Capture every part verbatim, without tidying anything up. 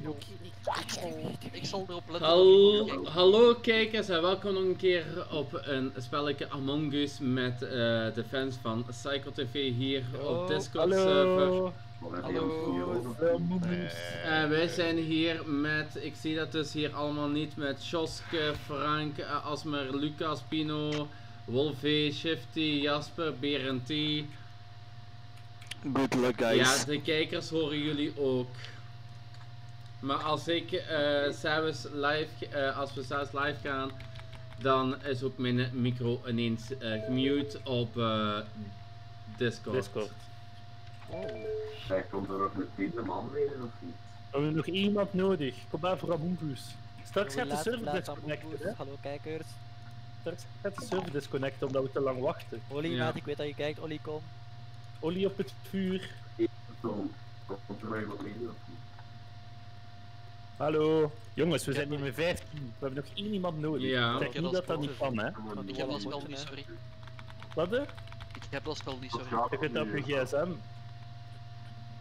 Pinocchio. Ik zal erop letten. Hallo, hallo kijkers en welkom nog een keer op een spelletje Among Us met uh, de fans van Syco T V hier hallo. Op Discord server. Hallo. En wij zijn hier met, ik zie dat dus hier allemaal niet, met Joske, Frank, uh, Asmer, Lucas, Pino, Wolfie, Shifty, Jasper, Berenti. Good luck guys. Ja, de kijkers horen jullie ook. Maar als ik uh, s'avonds live, uh, als we s'avonds live gaan, dan is ook mijn micro ineens uh, mute op uh, Discord. Discord. Oh. Zij komt er nog een tweede man mee of niet? We hebben nog iemand nodig. Kom maar voor Among Us. Straks gaat de server disconnecten. Hallo kijkers. Straks gaat de server disconnecten omdat we te lang wachten. Olly, ja. Maat, ik weet dat je kijkt. Olly, kom. Olly op het vuur. Komt er nog iemand mee of niet? Hallo, jongens, we zijn hier met vijftien. We hebben nog één iemand nodig. Ja, ik denk dat dat niet kan, hè? Ik heb dat spel niet, sorry. Wat? Ik heb dat spel niet, sorry. Ik heb dat op je gsm.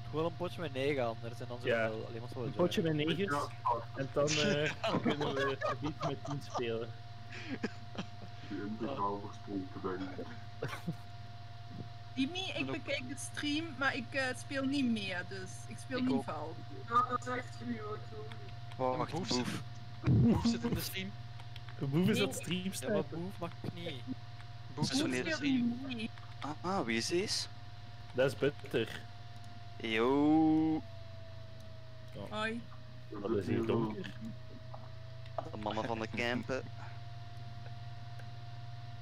Gewoon een potje met negen anders en dan zo alleen maar zo. Een potje met negens en dan kunnen we het niet met tien spelen. Timmy, ik bekijk de stream, maar ik uh, speel niet meer, dus ik speel ik niet fout. Oh, dat zegt u ook zo. Wacht, Boef. Boef. Boef zit in de stream. De Boef is op de stream staan. Ja, Boef mag ik niet. Boef is in de stream. Ah, wie is deze? Dat is Butter. Yo. Hoi. Dat is hier donker. De mannen van de campen.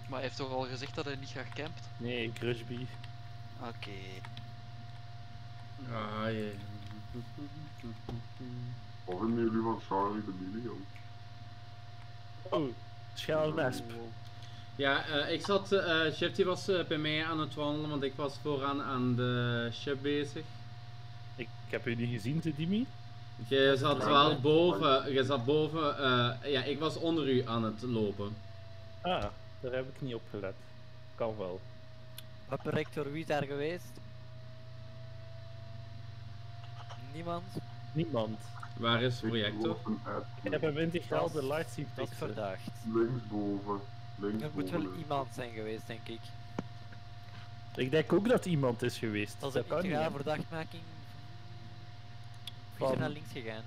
Maar hij heeft toch al gezegd dat hij niet graag campt? Nee, Crushby. Oké. Okay. Ah, jee. Wat vinden jullie van Charlie de Milio? Oh, Schelmesp. Ja, uh, ik zat, uh, Shifty was uh, bij mij aan het wandelen, want ik was vooraan aan de ship bezig. Ik, ik heb je niet gezien, Timmy? Je zat wel boven, je zat boven, uh, ja, ik was onder u aan het lopen. Ah. Daar heb ik niet op gelet. Kan wel. Wat bereikt door wie daar geweest? Niemand? Niemand. Waar is de projector? Ik heb hem integraal de light zien fixen. Dat is verdacht. Linksboven. Er moet wel iemand zijn geweest, denk ik. Ik denk ook dat iemand is geweest. Dat is een integraal verdachtmaking. Wie is er naar links gegaan?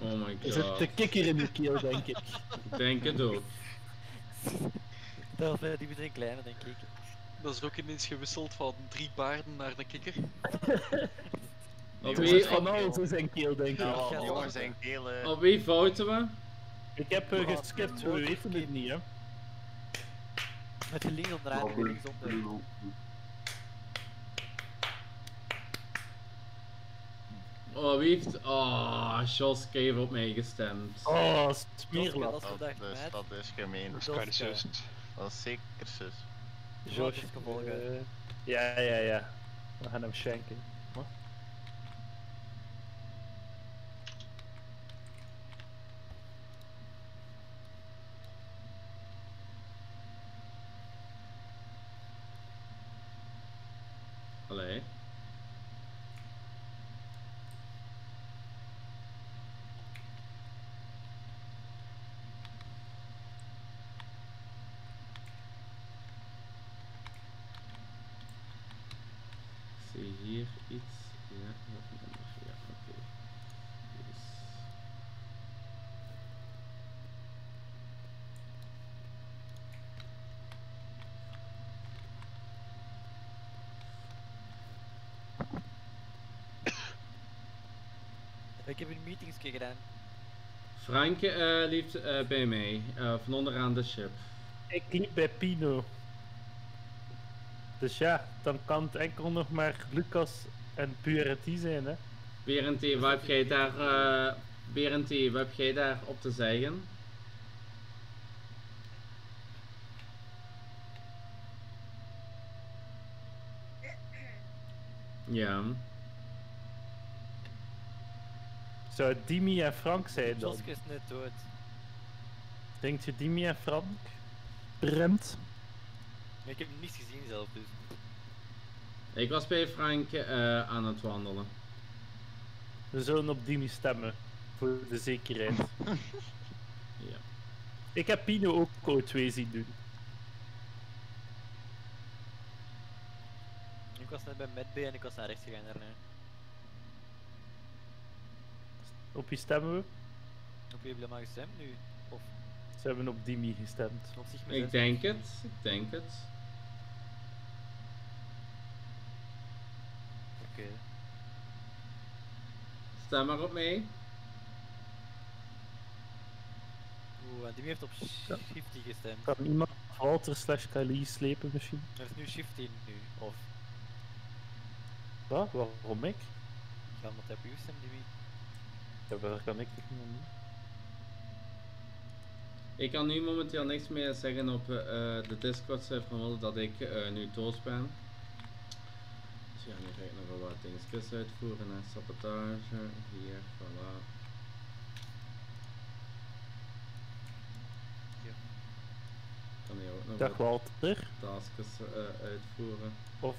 Oh my god. Er zit de kikker in de keel, denk ik. Denk het ook. Dat die meteen kleine, denk ik. Dat is ook ineens gewisseld van drie paarden naar de kikker. Op wie van alles in zijn keel, denk ik. Jongens, zijn keel. Op wie fouten we? Ik heb uh, geskipt, we weten het niet, hè. Met de links omdraaien, links omdraaien. Oh, wie heeft... Oh, Joske heeft op mij gestemd. Oh, smeerlap. Dat, dat, dus, dat is gemeen. Dat is zus. Dat is zeker zus. Josh, uh, ja, ja, ja. We gaan hem schenken. Wat? Allee. Hier iets, ja, nog een ander, ja, oké. Okay. Dus. Ik heb een meetingsje gedaan. Frank uh, liep uh, bij mij, uh, van onderaan de ship. Ik liep bij Pino. Dus ja, dan kan het enkel nog maar Lucas en Berenti zijn, hè. Berenti, wat heb jij daar, uh, Berenti, wat heb jij daar op te zeggen? Ja. Zou Dimi en Frank zijn dan? Joske is net dood. Denkt je Dimi en Frank? Brent? Ik heb hem niet gezien zelf, dus. Ik was bij Frank uh, aan het wandelen. We zullen op Dimi stemmen. Voor de zekerheid. Ja. Ik heb Pino ook code twee zien doen. Ik was net bij MedB en ik was naar rechts gegaan daarna. Op wie stemmen we? Op wie hebben we helemaal gestemd nu? Of? Ze hebben op Dimi gestemd. Op zich met ik denk het, ik denk het. Oké. Okay. Stem maar op mee. Oeh, en Dimi heeft op Shifty gestemd. Kan iemand Walter slash Kali slepen misschien? Er is nu Shifty nu, of? Wat? Waarom ik? Ik ga omdat hij op u stemt, Dimi. Ja, daar kan ik niet meer doen. Ik kan nu momenteel niks meer zeggen op uh, de Discord server dat ik uh, nu dood ben. Dus ja, nu ga ik nog wel wat dingetjes uitvoeren en sabotage. Hier, voilà. Ja. Kan je ook nog Dag, Walter. Taskjes uh, uitvoeren. Of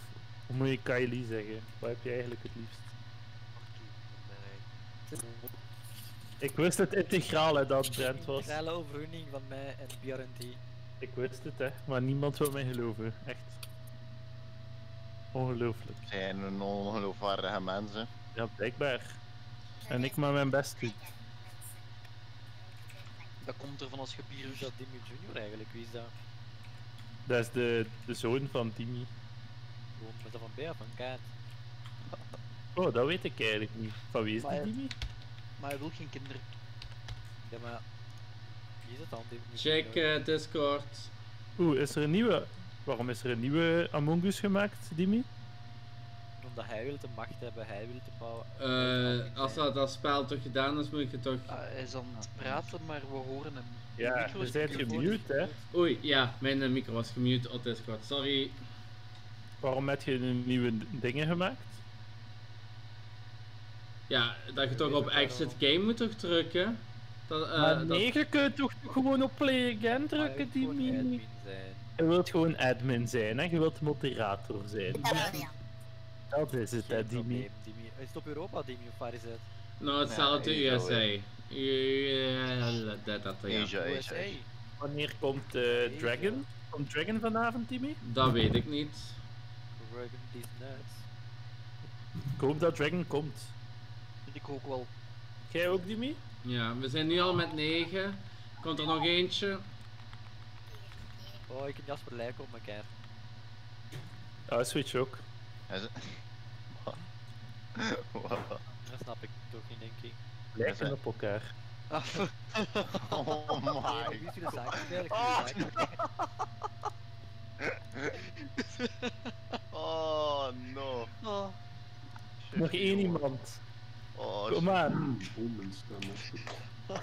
hoe moet je Kylie zeggen? Wat heb je eigenlijk het liefst? Ik wist het integraal hè, dat Brent was. Integrale overwinning van mij en B R N T. Ik wist het hè, maar niemand wil mij geloven. Echt. Ongelooflijk. Ze zijn een ongeloofwaardige mensen. Ja, blijkbaar. En ik maar mijn best doe. Dat komt er van als gebier dat Dimi Junior eigenlijk, wie is dat? Dat is de, de zoon van Dimi. Gewoon met dat van B of van Kaat? Oh, dat weet ik eigenlijk niet. Van wie is maar, die Dimi? Maar hij wil geen kinderen. Ja, maar... Wie is het dan? Check uh, Discord. Oeh, is er een nieuwe... Waarom is er een nieuwe Among Us gemaakt, Dimi? Omdat hij wil de macht hebben, hij wil de bouwen. Uh, de als dat, dat spel toch gedaan is, moet je toch... Uh, hij is aan het praten, maar we horen hem. Ja, je bent gemute, hè? Oei, ja, mijn uh, micro was gemute op Discord, sorry. Waarom heb je nieuwe dingen gemaakt? Ja, dat je toch op exit game moet toch drukken? Dat, uh, maar nee, dat... je kunt toch gewoon op play again drukken, die mini. Je wilt gewoon admin zijn, hè? Je wilt moderator zijn. Ja, ja. Dat is het, hè, Dimi. Is het op Europa, Dimi, of waar is het? Nou, hetzelfde ja, U S A. Ja, dat, dat, ja. U S A. Wanneer komt uh, Dragon? Komt Dragon vanavond, Dimi? Dat weet ik niet. Dragon is nuts. Ik hoop dat Dragon komt. Ik ook wel. Jij ook, Dimi? Ja, we zijn nu al met negen. Komt er nog eentje? Oh, ik en Jasper lijken op elkaar. Ah, oh, Switch ook. Hij is... Wow. Dat snap ik toch niet, denk ik. Lijken op elkaar. Oh my god. Oh no. Oh. Nog één iemand. Oh, kom aan.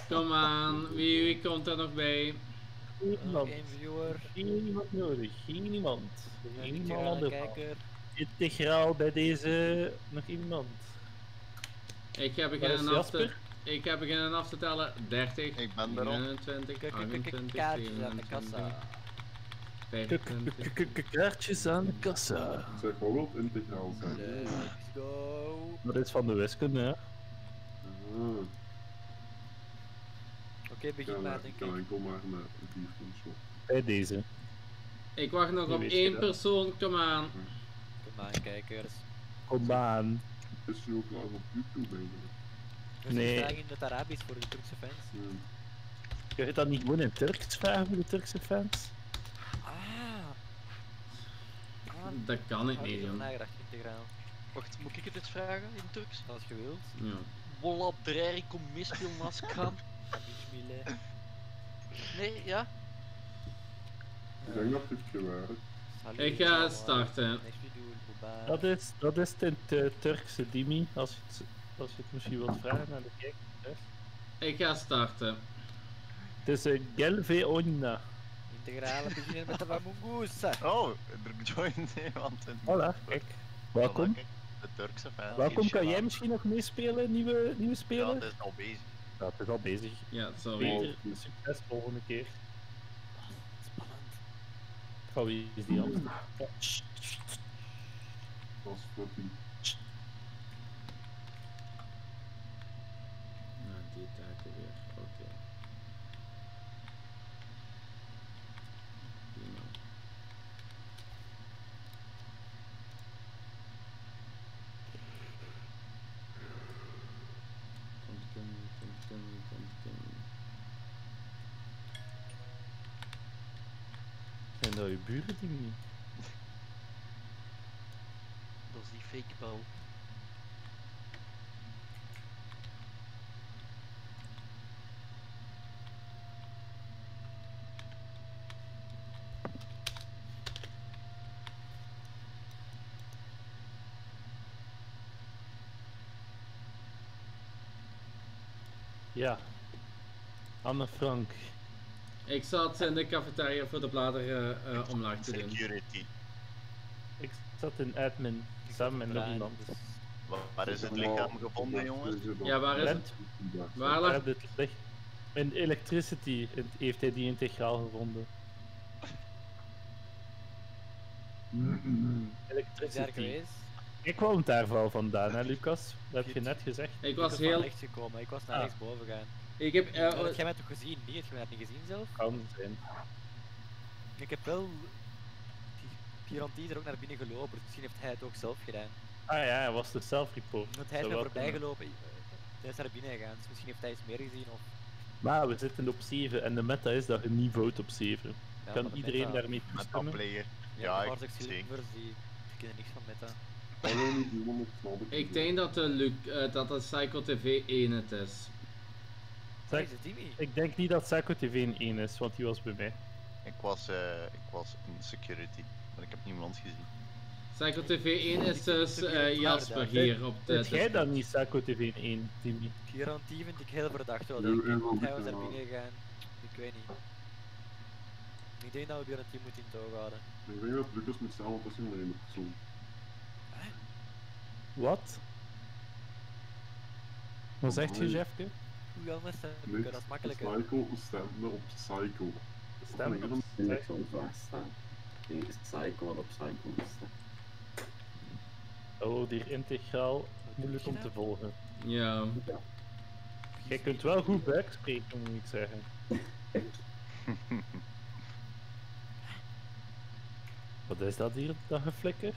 Kom aan, wie, wie komt er nog bij? Niemand. Geen iemand nodig, geen niemand. Geen iemand kijker. Integraal bij deze nog iemand. Ik heb beginnen af te, ik heb beginnen af te tellen. dertig, ik ben erop. eenentwintig, achtentwintig, kaartjes aan de kassa. Kaartjes aan de kassa. Zeg maar wel integraal zijn. Let's go. Maar dit is van de wiskunde, hè? Uh. Oké, okay, begin ja, maar, denk ik. Ja, ik kom maar met die console. Bij deze. Ik wacht nog die op één persoon, kom aan. Kom aan, kijkers. Kom aan. Is je ook live op YouTube eigenlijk? Dus nee. Ik vraag in het Arabisch voor de Turkse fans. Ja. Kun je dat niet gewoon in Turks vragen voor de Turkse fans? Ah. ah. Dat kan ik niet, joh. Wacht, moet ik het eens vragen in Turks? Als je wilt. Ja. Bollab dreri kom mispil naskram. Nee, ja. Ik denk dat het waar. Ik ga starten. Dat is, dat is de uh, Turkse Dimi, als je, het, als je het misschien wilt vragen aan de kijkers. Ik ga starten. Het is een uh, Gelve Onna. Integrale beginnen met de Wamungus. Oh, er joint iemand in. Hola, kijk. Welkom. De Turkse fan. Welkom, kan jij misschien nog meespelen, nieuwe, nieuwe speler? Ja, dat is al bezig. Ja, dat is al bezig. Ja, het is al bezig. Succes volgende keer. Spannend. Van wie is die anders? Dat is Floppy. Nou, die taken weer. Oké. Okay. Prima. Continue, continue, continue. Zijn dat je buren die niet? Dat is die fake bouw. Ja, Anne Frank. Ik zat in de cafetaria voor de bladeren uh, omlaag te doen. Security. Ik zat in admin, samen met nog iemand. Waar is het lichaam gevonden, jongens? Ja, waar is het? Waar lag het lichaam? In Electricity heeft hij die integraal gevonden. Electricity. Ik kwam daar wel vandaan, hè, Lucas? Dat heb je net gezegd. Ik was heel licht gekomen, ik was naar rechts boven gaan. Ik heb... Heb jij mij toch gezien? Nee, heb je mij niet gezien zelf? Kan zijn. Ik heb wel... Piranti er ook naar binnen gelopen, dus misschien heeft hij het ook zelf gedaan. Ah ja, hij was de self-report. Want hij is er voorbij gelopen, hij is naar binnen gegaan, dus misschien heeft hij iets meer gezien of... Maar we zitten op zeven en de meta is dat je niet vote op zeven. Ja, kan iedereen meta... daarmee toestemmen? Ja, ja, ik zie. Ik ken er niks van meta. Ik denk dat de, Luc, uh, dat de Syco T V één het is. Zeg, ik denk niet dat Syco T V een één is, want die was bij mij. Ik was, uh, ik was in security, maar ik heb niemand gezien. Syco T V één is dus uh, Jasper hier op de... Zit jij dan niet Syco T V één, Timmy? Garantie vind ik heel verdacht wel, dat hij was naar binnen gegaan. Ik weet niet. Ik denk dat we Garantie moeten in het oog houden. Ik denk dat Lucas met z'n allen persoon erin moet gezongen. Wat? Wat zegt je, Jeffke? Hoe anders zijn we? Dat is makkelijker. Syco stemde op Syco. Stemmen op Syco. Ik is Syco wat op Syco stemmen. Oh, die integraal moeilijk om te volgen. Ja. Jij kunt wel goed buikspreken, moet ik zeggen. Wat is dat hier, dat geflikker?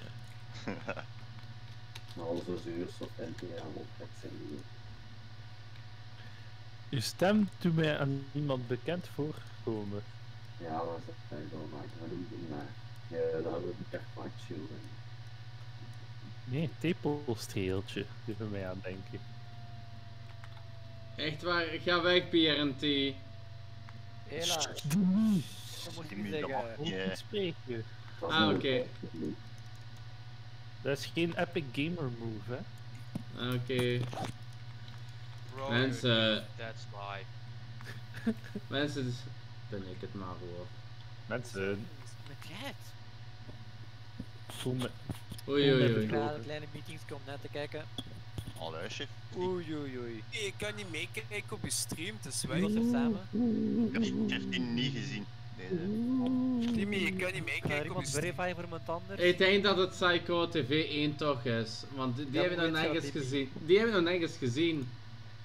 Maar onze zuurstof en op het zijn niet. Uw stem doet mij aan niemand bekend voorkomen. Ja, dat is het wel maakt dat niet, maar ja, dat wil ik echt vaak chillen. Nee, tepelstreeltje, doet er mij aan denken. Echt waar, ga weg, P R N T. Hela. Dat moet je niet zeggen. Ik moet niet spreken. Ah, oké. Okay. Dat is geen epic gamer move, hè? Oké. Okay. Mensen. That's live. Mensen, ben ik het maar hoor. Mensen. Met het. Voel me. Oei oei oei. Ik ga naar kleine meetings om naar te kijken. Alluisje. Oei oei oei. Ik kan niet meekijken op je stream, dus wij zijn samen. Ik heb die niet gezien. Timmy, ik kan niet meekijken op je stream. Ik denk dat het Syco T V één toch is, want die hebben we nog nergens gezien. Die hebben we nog nergens gezien.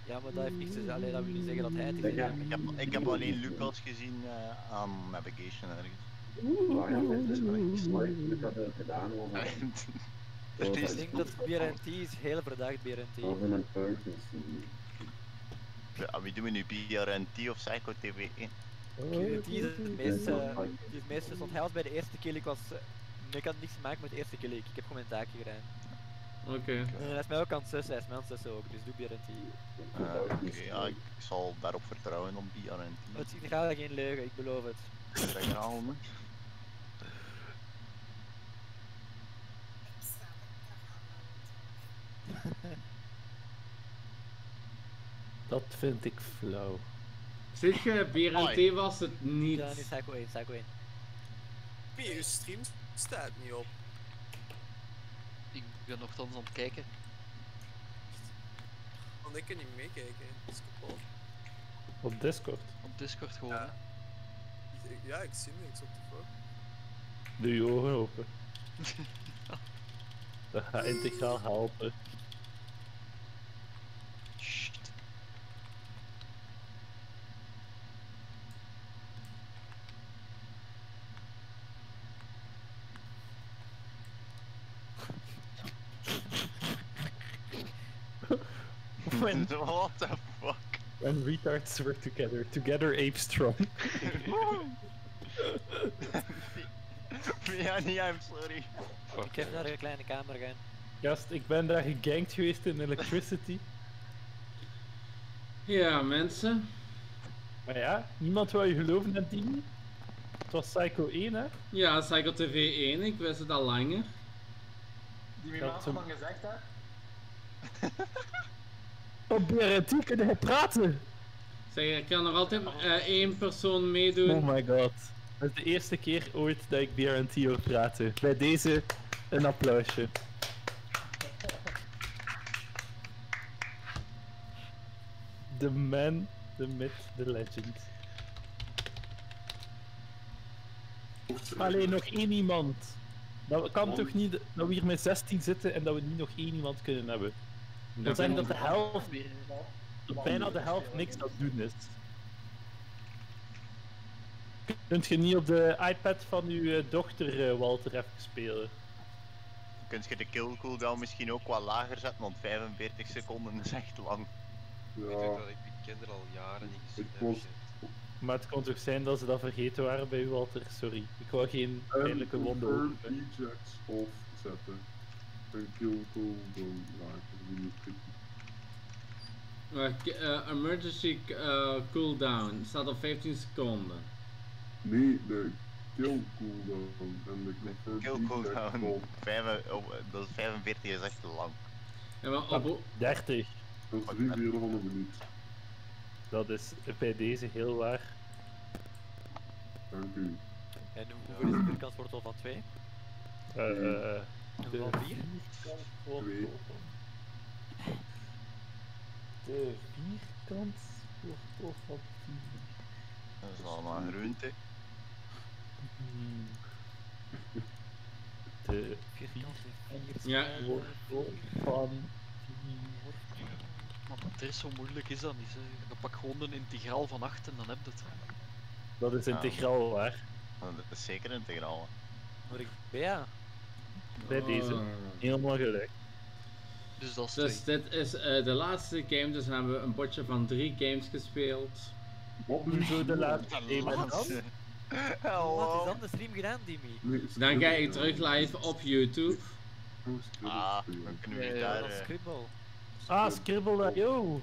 Ja, maar dat heeft niks te zeggen, dat wil niet zeggen dat hij het is. Ja, ik, heb, ik heb alleen Lucas gezien uh, aan navigation ergens. Oeh, ja, dat is wel niet slecht. Ik had het gedaan, maar... Ik denk dat B R N T is heel verdacht, B R N T. Of een person. Ja, wie doen we nu? B R N T of Syco T V één? B R N T is het meeste, want hij was bij de eerste kill, ik was... Ik had niks te maken met de eerste kill, ik heb gewoon mijn taakje gedaan. Oké. Okay. Uh, hij is mij ook aan het sussen, hij is mij aan het sussen ook, dus doe B R N T. Uh, Oké, okay, ja, ik zal daarop vertrouwen op B R N T. Het is inderdaad geen leugen, ik beloof het. Ik ben er al mee. Dat vind ik flauw. Zeg je, B R N T was het niet. Ja, nu Syco één, Syco één. Wie, je stream staat niet op. Ik ben nogthans aan het kijken. Want ik kan niet meekijken, dat is kapot. Op Discord? Op Discord gewoon. Ja, ja ik zie niks op de fuck. Doe je ogen open. Dat gaat integraal helpen. Shit. When what the fuck? When retards were together, together ape strong. Ja, niet, I'm sorry. Fuck. Ik heb naar een kleine kamer gaan. Gast, ik ben daar gegankt geweest in electricity. Ja, mensen. Maar ja, niemand wil je geloven dat die. Het was Syco één, hè? Ja, Syco TV één, ik wist het al langer. Die me maand van gezegd, hè? Probeer het, die kunnen praten! Zeg, er kan nog altijd maar uh, één persoon meedoen. Oh my god. Dat is de eerste keer ooit dat ik B R N T hoor praten. Bij deze een applausje. The man, the myth, the legend. Allee, nog één iemand. Dat kan toch niet dat we hier met zestien zitten en dat we niet nog één iemand kunnen hebben. Dat zijn dat de helft, dat bijna de helft niks aan het doen is. Kunt je niet op de iPad van uw dochter, Walter, even spelen? Kunt je de kill cooldown misschien ook wat lager zetten, want vijfenveertig seconden is echt lang. Ja. Ik denk dat ik die kinderen al jaren niet gezien heb. Maar het kon toch zijn dat ze dat vergeten waren bij u, Walter? Sorry, ik wou geen pijnlijke wonden open. Ejects off zetten. En kill cooldown lager. Wacht, uh, emergency uh, cooldown staat op vijftien seconden. Nee, de kill cooldown en de confirmed kill cooldown. Dat is vijfenveertig is echt te lang. Ja, maar op dertig. Dat is drie komma vier minuut. Dat is bij deze heel waar. Dank u. En hoeveel is de kans wordt al van twee? Eh. Uh, van vier? twee. De vierkant wordt al van vier. Dat is allemaal een ruimte. De ja. Van. Maar dat is zo moeilijk is dat niet. Hè. Je pak gewoon een integraal van acht en dan heb je het. Dat is integraal waar. Dat is zeker integraal. Maar ik ben ja. Bij deze. Helemaal gelijk. Dus, dat is dus dit is uh, de laatste game, dus hebben we een botje van drie games gespeeld. Wat nu zo de laatste? Nee, wat is dan de stream gedaan, Dimi? Dan ga ik terug live op YouTube. Ah, dan kunnen we daar. Scribble. Ah, Scribble, yo!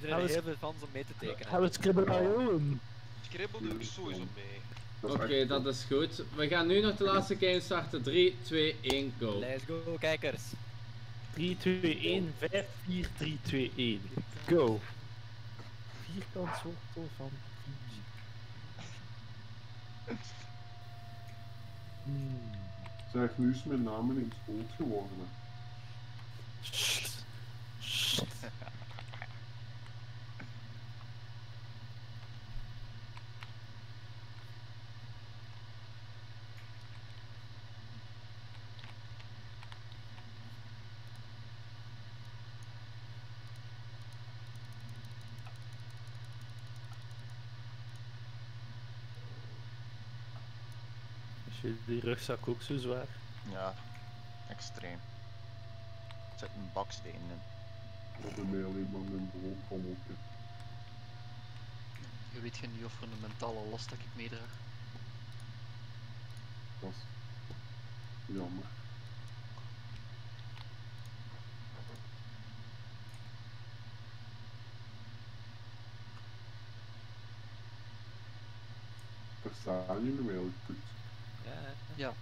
Iedereen heeft er van om mee te tekenen. Gaan we Scribble, yo? Scribble doe ik sowieso mee. Oké, dat is goed. We gaan nu nog de laatste game starten. drie, twee, één, go. Let's go, kijkers. drie, twee, één, vijf, vier, drie, twee, één. Go. Vierkant wortel van Fiji. Hmm. Zeg, nu is mijn naam ineens oud geworden. Shit. Shit. Die rugzak ook zo zwaar? Ja, extreem. Ik zet een baksteen in. Wat een mail iemand in de hoofd komt ook. Je weet geen niet of er een mentale last dat ik meedraag. Dat is jammer. Verstaan jullie mij ook goed? Ja.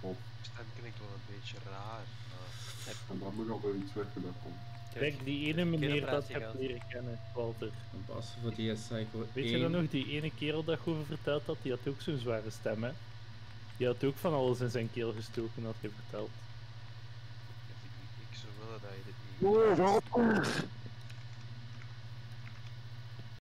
Op. Stem klinkt wel een beetje raar. Maar... En dan moet ik al wel iets weg dat komt. Kijk, die ene meneer dat ik heb leren kennen, Walter. Een pas voor die Syco. Weet je dan nog, die ene kerel dat ik over verteld had, die had ook zo'n zware stem, hè? Die had ook van alles in zijn keel gestoken, had hij verteld. Ik zou willen dat je dit niet...